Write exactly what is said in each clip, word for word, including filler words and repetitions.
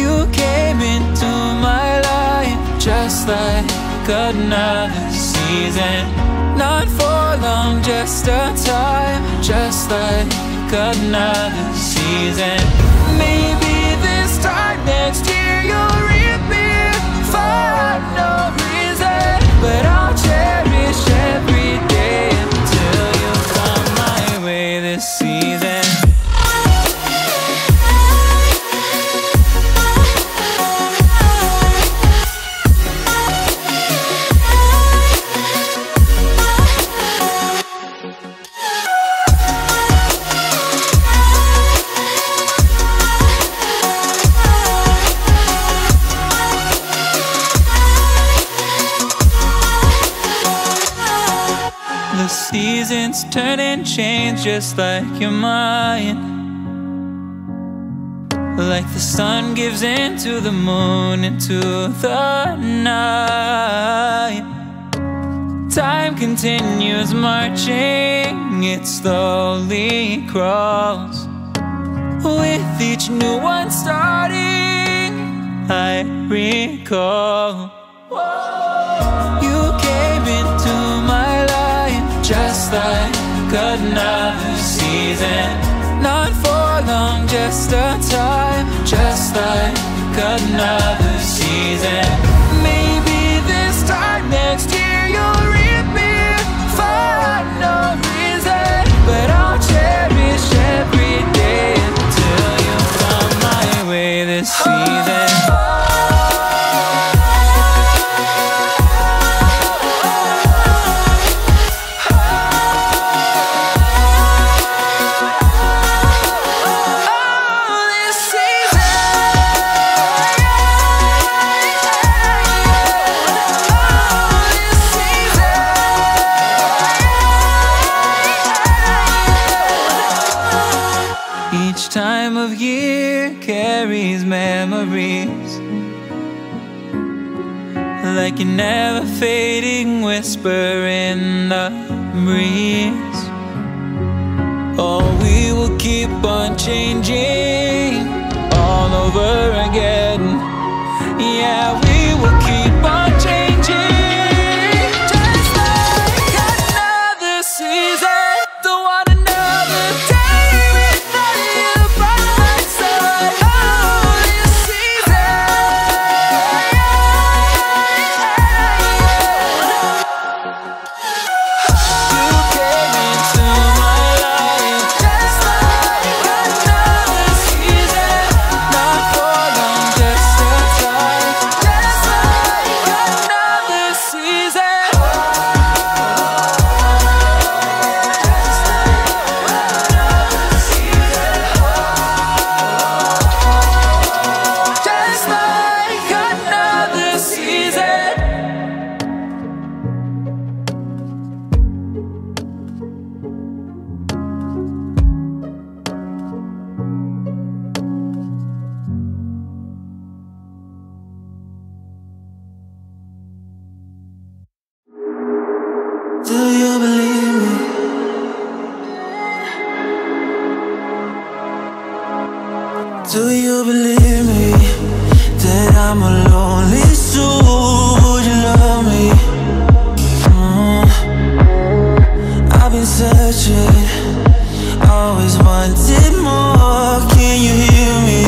You came into my life just like another season, not for long, just a time, just like another season. Maybe this time next year you'll reappear for no reason, but I'll cherish every day until you come my way this season. The seasons turn and change just like your mind. Like the sun gives into the moon, into the night. Time continues marching, it slowly crawls. With each new one starting, I recall. Just like another season, not for long, just a time, just like another season. Maybe this time next year you'll reappear for no reason, but I'll cherish every day until you come my way this season. Each time of year carries memories, like an ever-fading whisper in the breeze. Oh, we will keep on changing all over again. Yeah, we will keep on changing, just like another season. The one another day. Wanted more, can you hear me?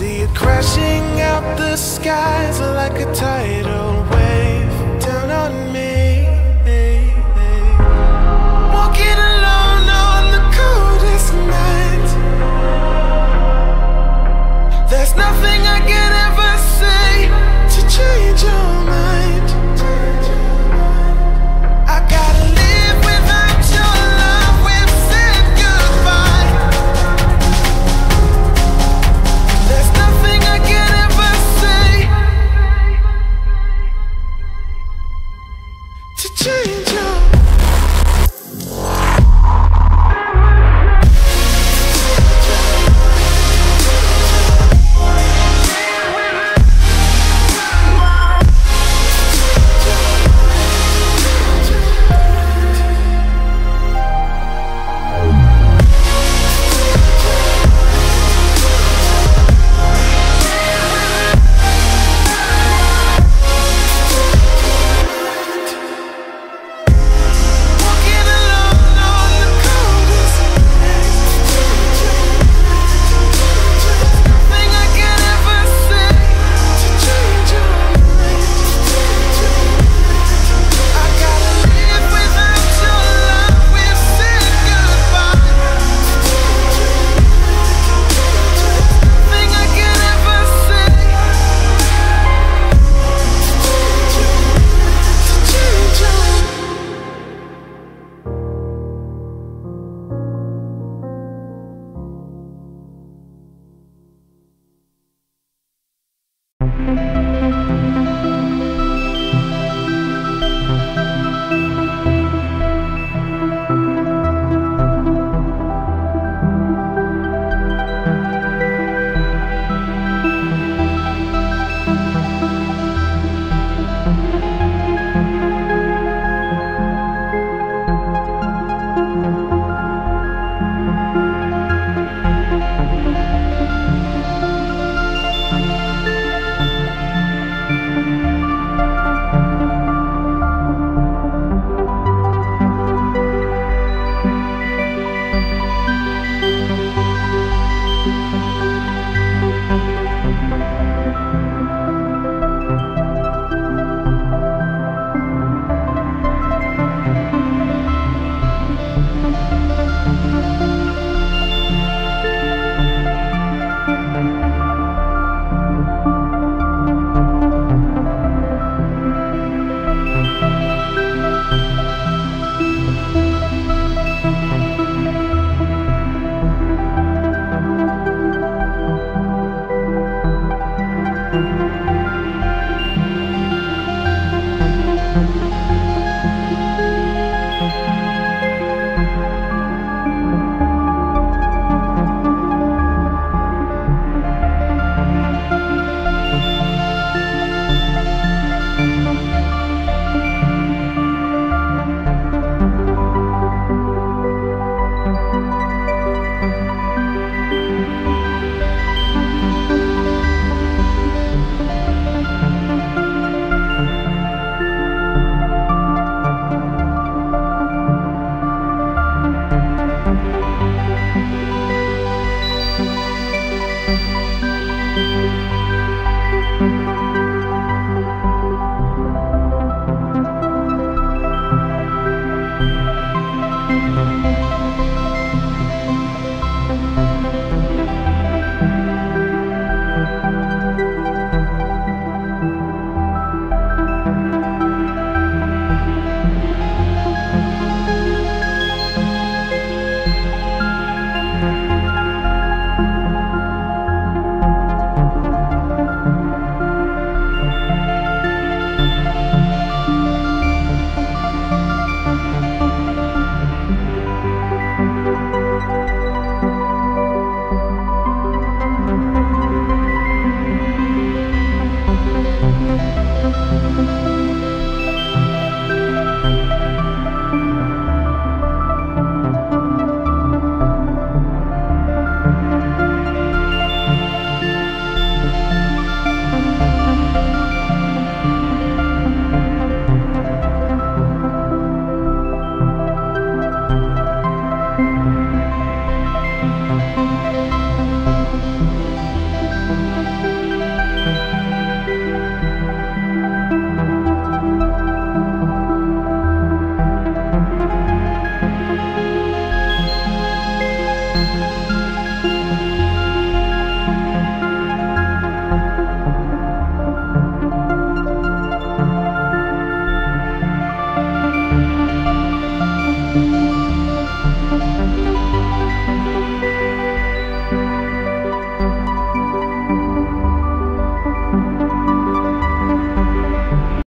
see it crashing out the skies like a tidal wave.